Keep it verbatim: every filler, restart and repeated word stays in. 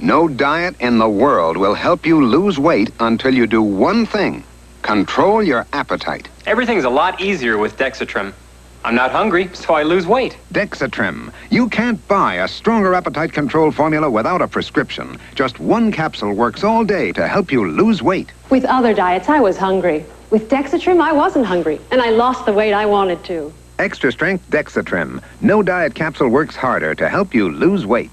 No diet in the world will help you lose weight until you do one thing: control your appetite. Everything's a lot easier with Dexatrim. I'm not hungry, so I lose weight. Dexatrim. You can't buy a stronger appetite control formula without a prescription. Just one capsule works all day to help you lose weight. With other diets, I was hungry. With Dexatrim, I wasn't hungry, and I lost the weight I wanted to. Extra strength Dexatrim. No diet capsule works harder to help you lose weight.